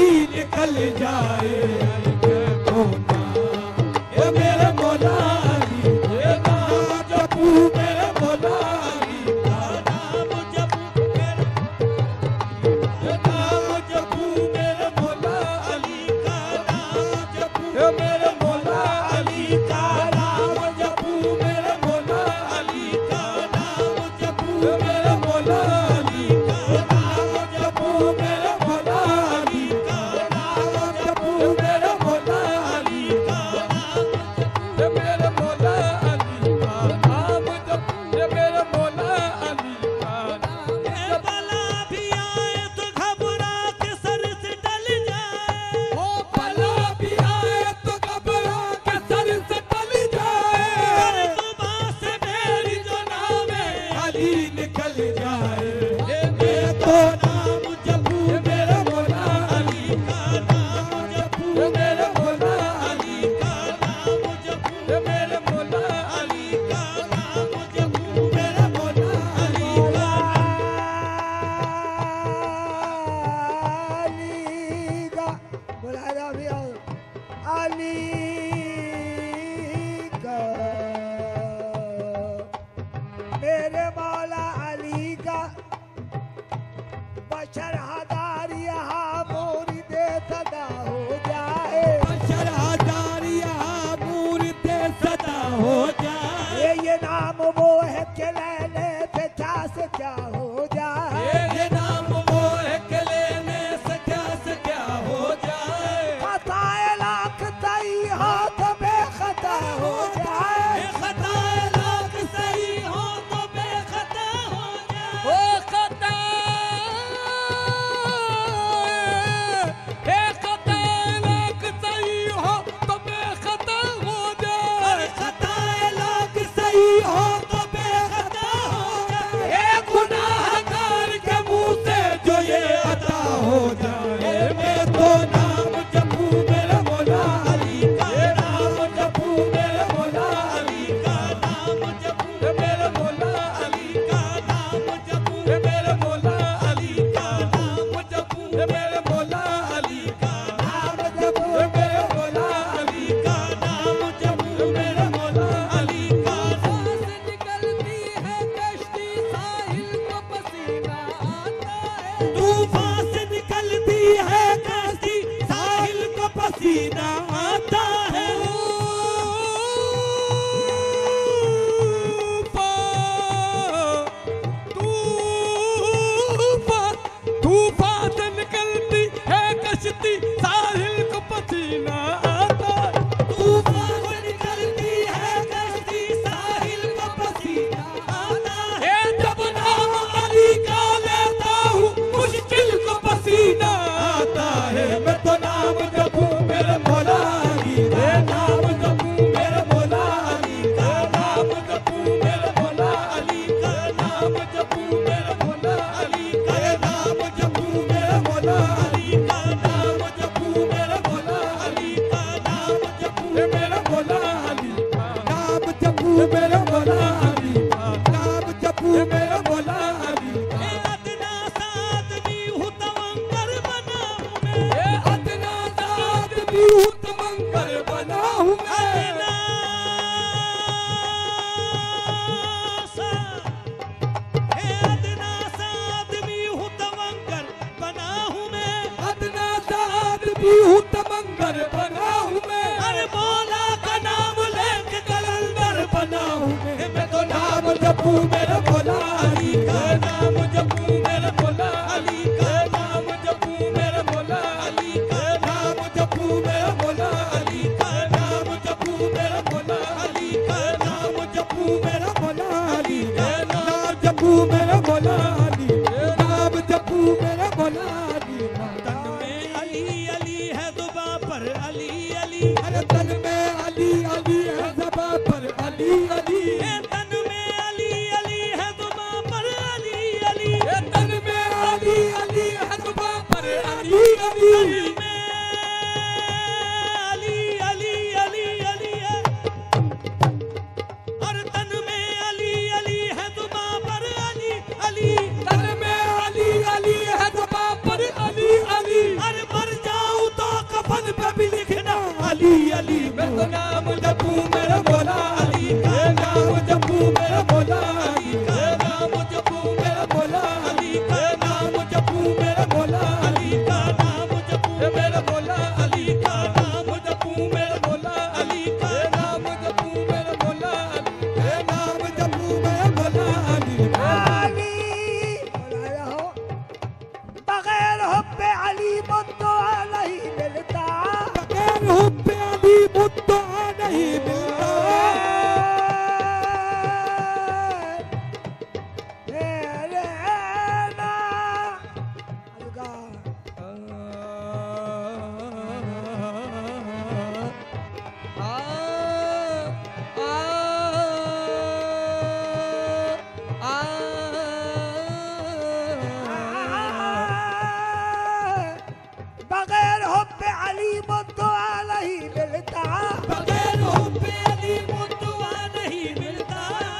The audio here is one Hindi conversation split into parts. ही निकल जाए। मर जा अली अली मैं तो नाम जपू मेरा बोला अली का नाम जपू मेरा बोला अली का नाम जपू मेरा बोला अली का नाम जपू मेरा बोला अली का नाम जपू मेरा बोला अली का नाम जपू मेरा बोला अली का नाम जपू मेरा बोला अली का नाम जपू मेरा बोला अली अली बुलाया हो बगैर हुब्बे अली मुद्दा नहीं मिलता बगैर हुब्बे अली मुद्दा नहीं मिलता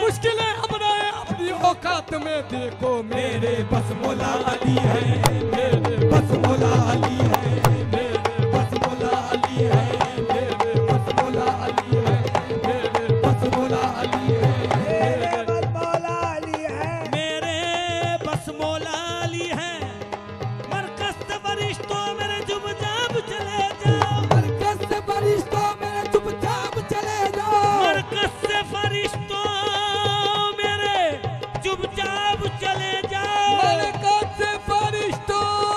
मुश्किलें अपनाए हाथ में देखो मेरे बस मौला अली है, मेरे बस मौला अली है, मेरे बस मौला अली है, मेरे बस मौला अली है, मेरे बस मौला अली है, मेरे बस मौला अली है, मेरे बस मौला अली है। मरकज़ फरिश्तों मेरे चुपचाप चले जाओ, मरकज़ फरिश्तों मेरे चुपचाप चले जाओ, मरकज़ फरिश्तों चुपचाप चले जाओ, मरकज़ फरिश्तों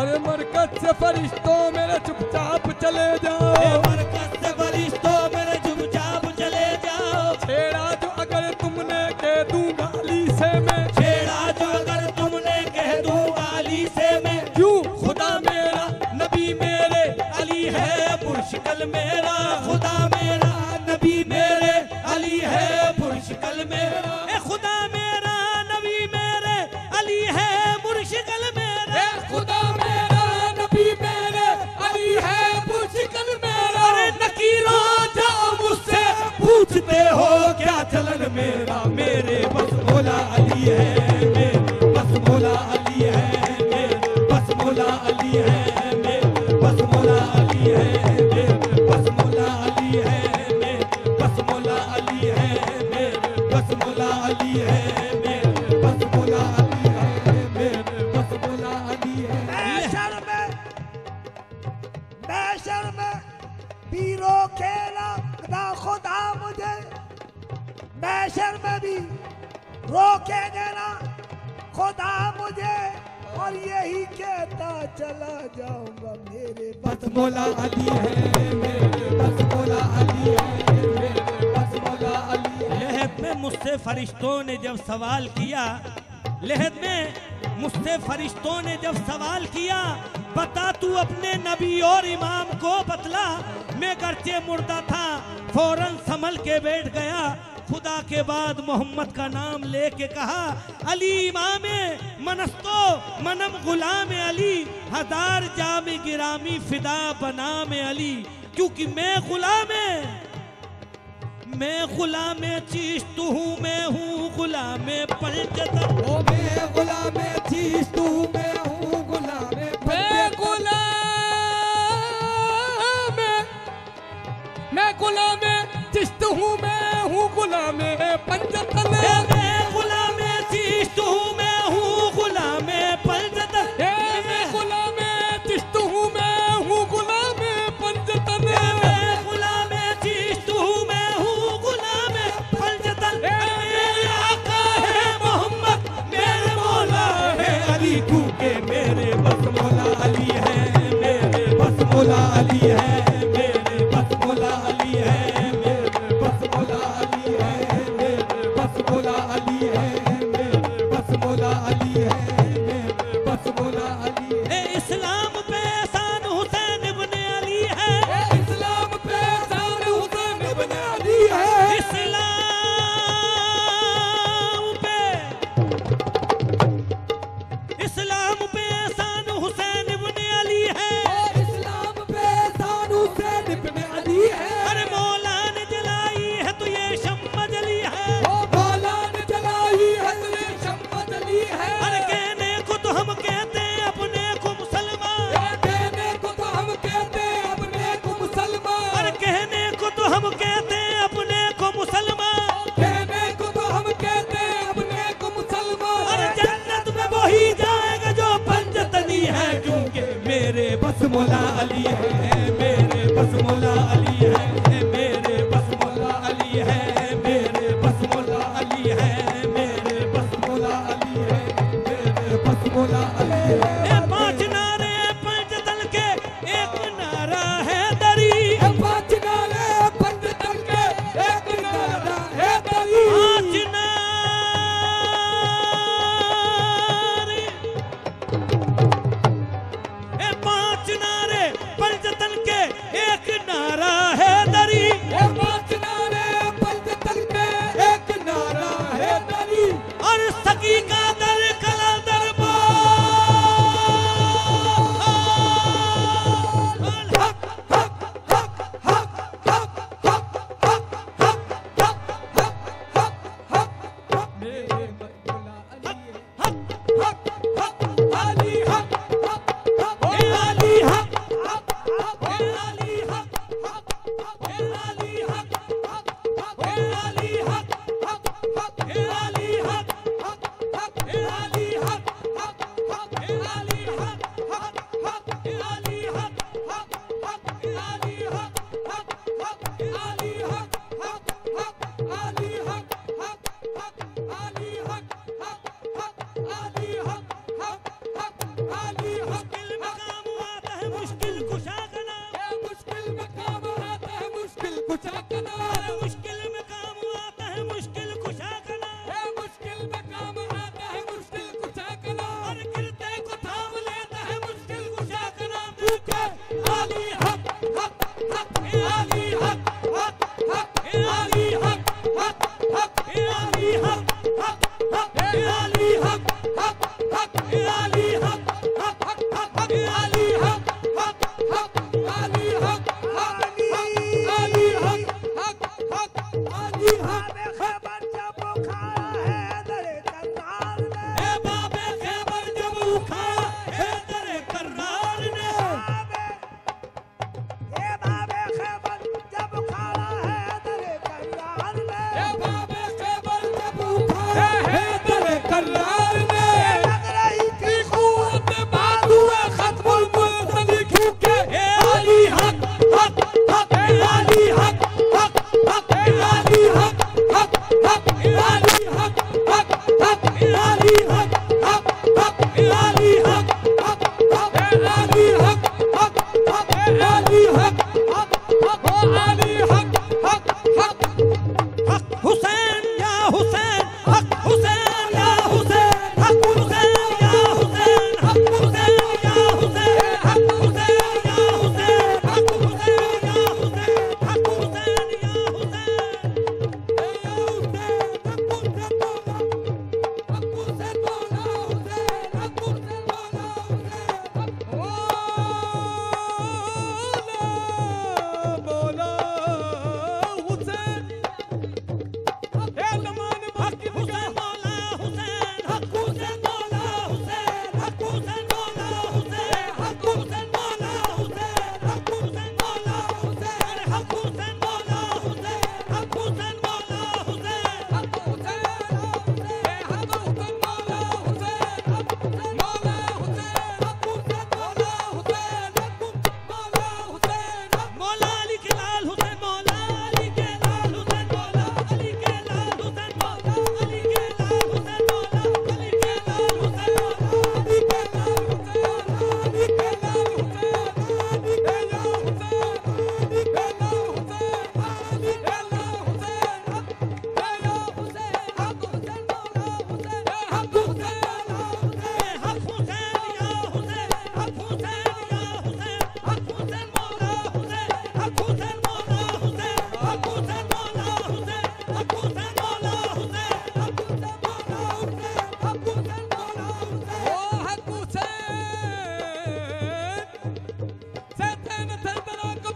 अरे मरकज़ फरिश्तों मेरे चुपचाप चले जाओ, मरकज़ फरिश्तों मेरे चुपचाप चले जाओ। छेड़ा जो अगर तुमने कह दूंगा अली से मैं, छेड़ा जो अगर तुमने कह दूंगा अली से मैं, क्यों खुदा मेरा नबी मेरे अली है, पुरशकल मेरा खुदा मेरा नबी मेरे अली है, पुरशकल मेरा खुदा मेरा नबी मेरे अली है, पुरशकल मेरा खुदा मेरा नबी मेरे अली है, पुरशकल मेरा। अरे नकीरों जाओ मुझसे पूछते हो क्या चलन मेरा, मेरे बस मौला अली है, मेरे बस मौला अली है, मेरे बस मौला अली है, मेरे बस मौला अली है। खुदा मुझे महशर में भी रोके देना खुदा मुझे, और यही कहता चला जाऊंगा मेरे बस मौला अली है, मेरे बस मौला अली है, मेरे बस मौला अली है। लहद में मुझसे फरिश्तों ने जब सवाल किया, लहद में मुझसे फरिश्तों ने जब सवाल किया, बता तू अपने नबी और इमाम को बतला। मैं गर्चे मुर्दा था फौरन संभल के बैठ गया, खुदा के बाद मोहम्मद का नाम लेके कहा, अली इमाम मनस्तो मनम गुलाम अली, हजार जाम गिरामी फिदा बनाम अली, क्योंकि मैं गुलाम चीश्त हूँ, मैं हूँ गुलाम पंचतन, मैं गुलाम चीश्त हूँ, मैं हूँ गुलाम, मैं गुलाम चिश्त हूँ, मैं हूँ गुलाम पंजतन, मैं गुलाम चिश्त हूँ, मैं हूँ गुलाम पंजतन, मैं गुलाम चिश्त हूँ, मैं हूँ गुलाम पंजतन, मैं गुलाम चिश्त हूँ, मैं हूँ गुलाम पंजतन। मेरे आका है मोहम्मद, मेरे मौला है अली, क्योंकि मेरे बस मौला अली है, मेरे बस मौला अली है, बस मौला अली है, मेरे बस मौला अली है, मेरे बस मौला अली है, मेरे बस मौला अली है, मेरे बस मौला अली है, मेरे बस मौला अली है। पांच नारे पंचतन के, एक नारा है दरी, पांच नारे पंचतन के, एक नारा है दरी, पांच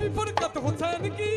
भी फुरकत हुसैन की,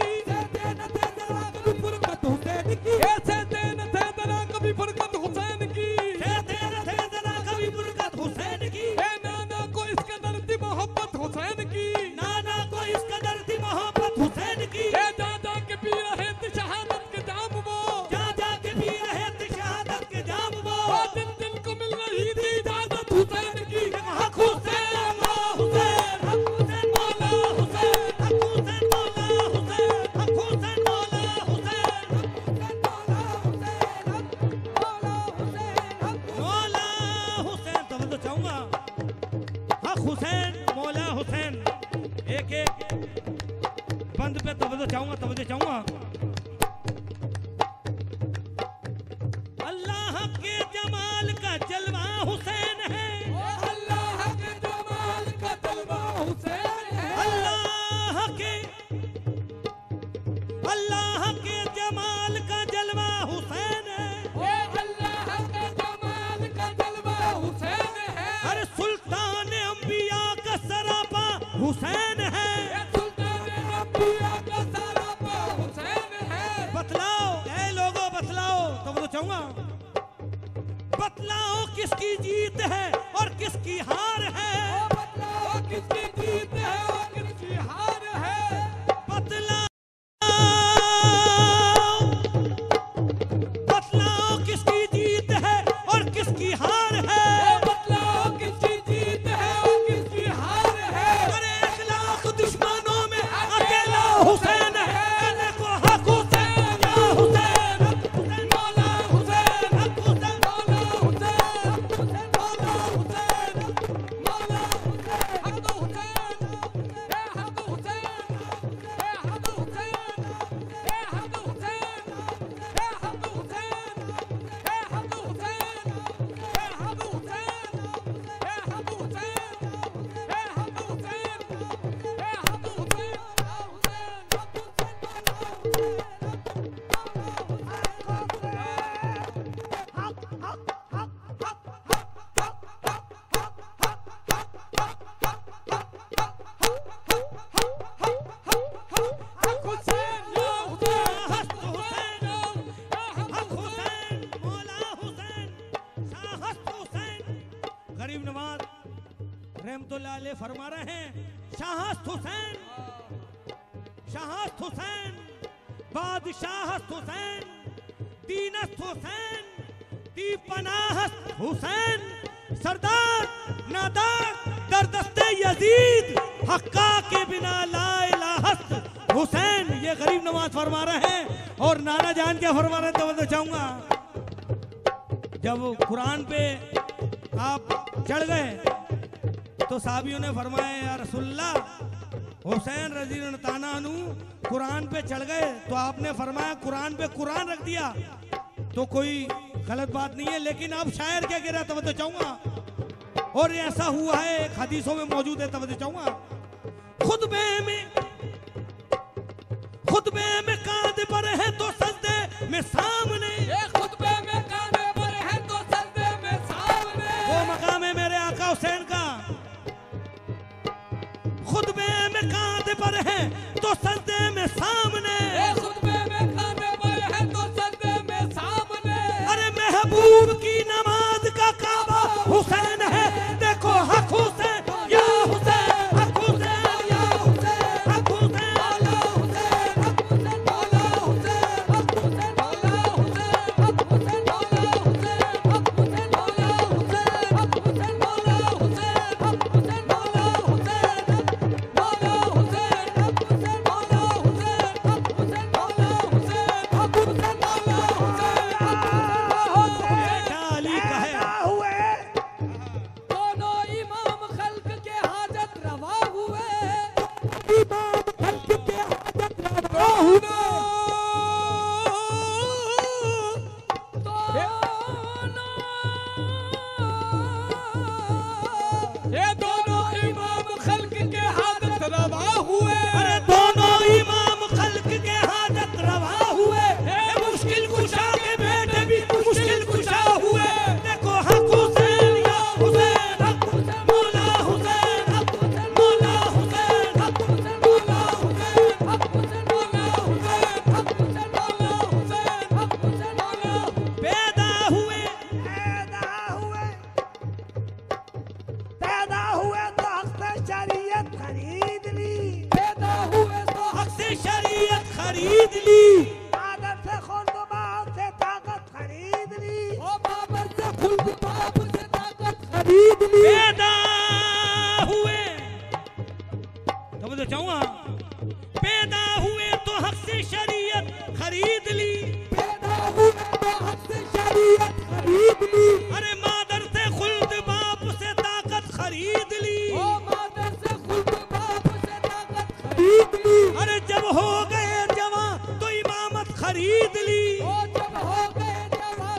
किसकी जीत है और किसकी हार है, बतलाओ किसकी जीत है और किसकी हार है, बतलाओ किसकी जीत है और किसकी हार है, बतलाओ किसकी जीत है और किसकी हार है। अरे 1,00,000 दुश्मनों में अकेला हुसैन है, फरमा रहे हैं शाहस्त हुसैन बादशाहस्त हुसैन दीनस्त हुसैन दीपनाहस्त हुसैन सरदार नादार दर्दस्ते यजीद हक्का के बिना लाइलाहस्त हुसैन। ये गरीब नवाज फरमा रहे हैं और नारा जान के फरमा रहे हैं। तो चाहूंगा जब कुरान पे आप चढ़ गए तो साहबियों ने फरमाया या रसूलल्लाह हुसैन रज़ी अल्लाह ताला अन्हु कुरान पे चढ़ गए, तो आपने फरमाया कुरान पे कुरान रख दिया तो कोई गलत बात नहीं है, लेकिन आप शायर क्या कह रहा था तवज्जो चाहूंगा। और ऐसा हुआ है एक हदीसों में मौजूद है, तवज्जो चाहूंगा। खुतबे में कांधे पर है तो सजदे में सामने, खुतबे में कांधे पर है तो सजदे में सामने, वो मकाम है मेरे आका हुसैन का। खुतबे में कांधे पर है तो सजदे में सामने, खुतबे में कांधे पर है तो सजदे में सामने। अरे महबूब की नमाज का काबा हुसैन है, देखो हक हुसैन या हुसैन, हक हुसैन या हुसैन, हक हुसैन वाला हुसैन, हक हुसैन वाला हुसैन, हक हुसैन वाला हुसैन, हक हुसैन वाला हुसैन, हक हुसैन वाला हुसैन, हक हुसैन वाला हुसैन, हक हुसैन वाला हुसैन। खरीद ली, ताकत से खुर्दबार से ताकत खरीद ली, ओ बाबर से खुर्दबार से ताकत खरीद ली। पैदा हुए तो मुझे चाहूँगा, पैदा हुए तो हक से शरीयत खरीद ली, पैदा हुए तो हक से शरीयत खरीद ली। अरे मादर से खुर्दबार से ताकत खरीद ली, ओ मादर से खुर्दबार से ताकत खरीद ली। अरे जब हो खरीद ली, जब हो गए जवां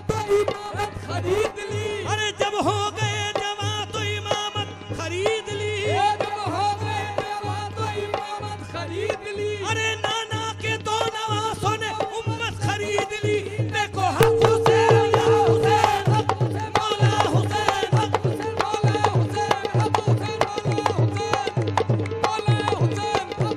तो इमामत खरीद ली। अरे जब हो गए जवां तो इमामत खरीद ली, जब हो गए जवां तो इमामत खरीद ली। अरे नाना के दो नवासों ने उम्मत खरीद ली। देखो हक हुसैन, हक हुसैन, हक हुसैन, मौला हुसैन, हक हुसैन, मौला हुसैन, हक हुसैन, मौला हुसैन, मौला हुसैन, हक हुसैन, मौला हुसैन, हक हुसैन, मौला हुसैन।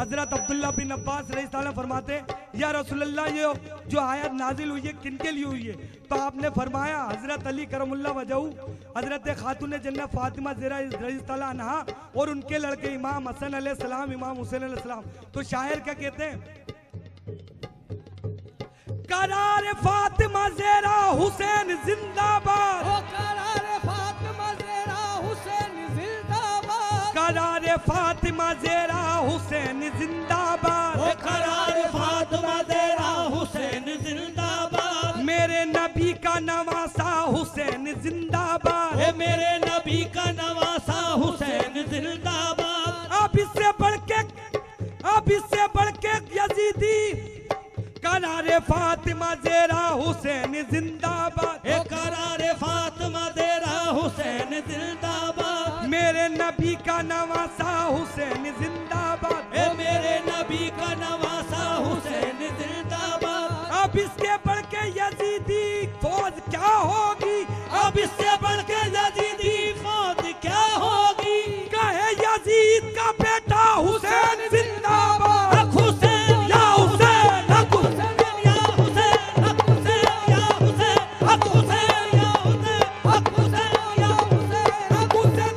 हजरत अब्दुल्ला बिन अब्बास रज़ियल्लाहु अन्हु फरमाते हैं, या रसूलल्लाह ये जो आयत नाजिल हुई है किन के लिए हुई है? तो आपने फरमाया हजरत अली करमुल्लाह वजहू, हजरत खातून जन्नत फातिमा ज़हरा रज़ियल्लाहु अन्हा और उनके लड़के इमाम हसन अलैहिस्सलाम, इमाम हुसैन अलैहिस्सलाम। तो शायर क्या कहते हैं? करार फातिमा ज़हरा हुसैन जिंदाबाद, करारे फातिमा ज़हरा हुसैन जिंदाबाद, करारे फातिमा ज़हरा हुसैन जिंदाबाद, मेरे नबी का नवासा हुसैन जिंदाबाद, मेरे नबी का नवासा हुसैन जिंदाबाद। अब इससे बढ़ के यजीदी, करारे फातिमा ज़हरा हुसैन जिंदाबाद, करारे फातिमा ज़हरा हुसैन जिंदाबाद, मेरे नबी का नवासा हुसैन जिंदाबाद, मेरे नबी का नवासा हुसैन जिंदाबाद। अब इसके बढ़ के यजीदी फौज क्या होगी? अब इससे बढ़ के यजीदी फौज क्या होगी? कहे यजीद का बेटा हुसैन जिंदाबाद, हक हुसैन या हुसैन, हक हुसैन या हुसैन, हक हुसैन या हुसैन, हक हुसैन या हुसैन, हक हुसैन या हुसैन, हक हुसैन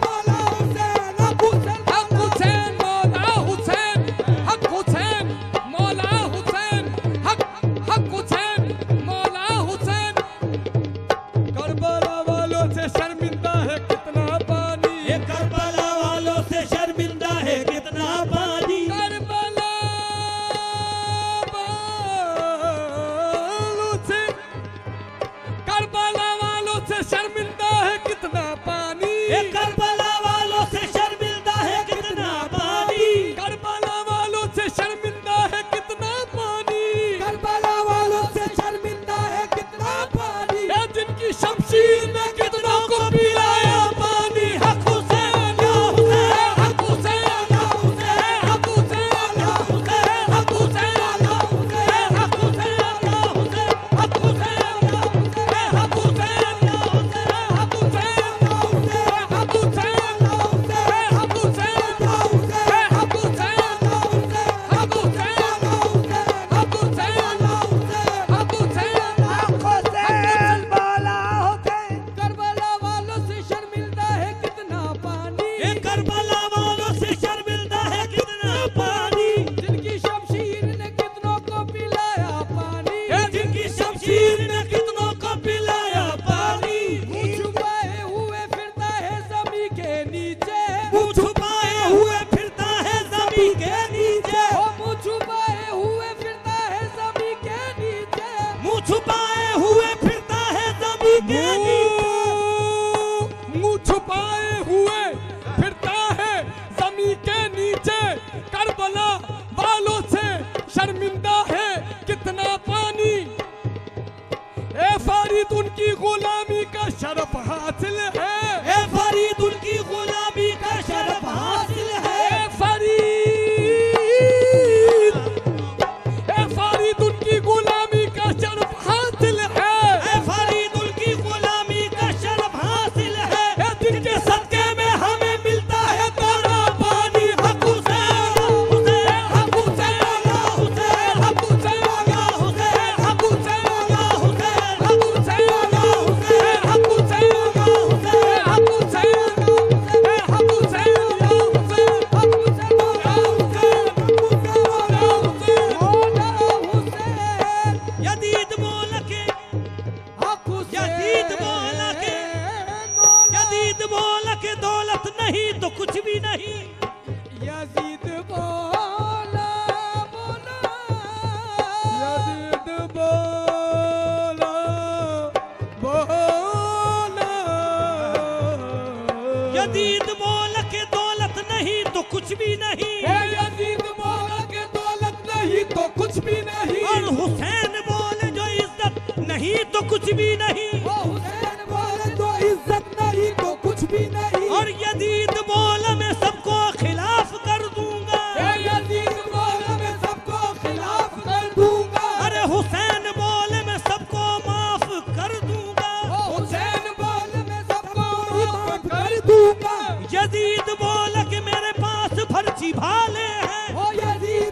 बोल के मेरे पास फर्जी भाले हैं। ओ यजीद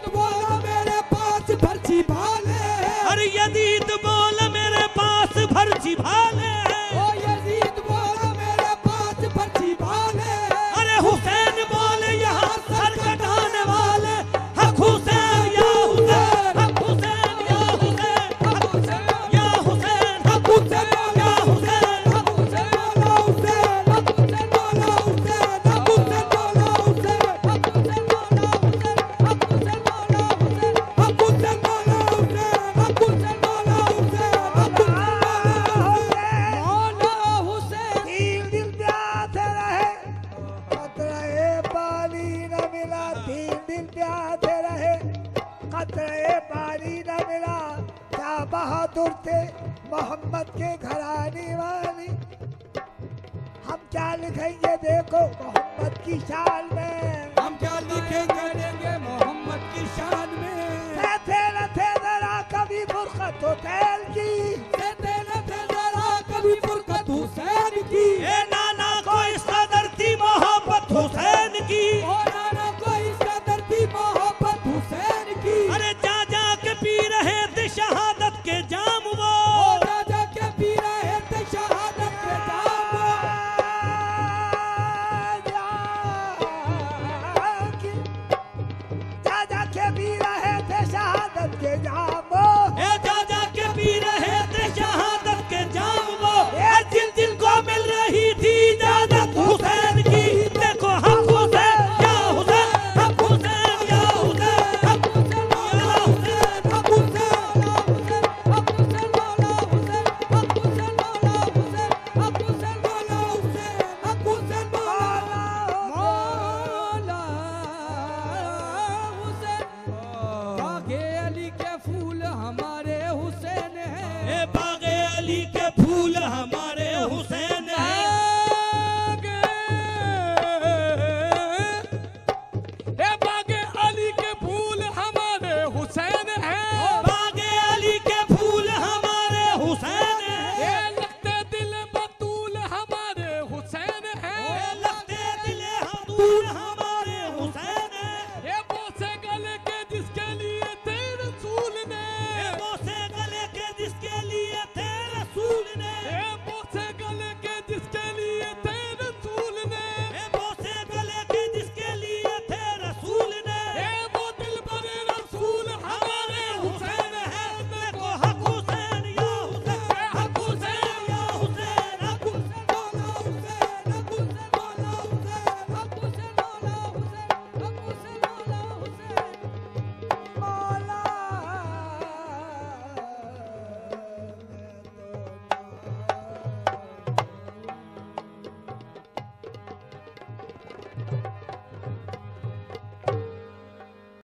मिला, 3 दिन प्यासे रहे, कतरे पानी न मिला। क्या बहादुर थे मोहम्मद के घराने वाली। हम क्या लिखेंगे देखो मोहम्मद की शान में, हम क्या लिखेंगे मोहम्मद की शान में। थे जरा कभी फुर्कत हुसैन की, थे जरा कभी फुर्कत हुसैन की। हुसैन की नाना को इस कदर थी मोहब्बत हुसैन की। अरे जा जा के पी रहे थे शहादत के जाम वो, जा जा के पी रहे थे शहादत के जाम वो। जा जा के पी रहे थे शहादत के जाम वो, जा जा के पी रहे थे शहादत के जाम वो। जिन जिन को मिल रही थी इजाजत हुसैन की।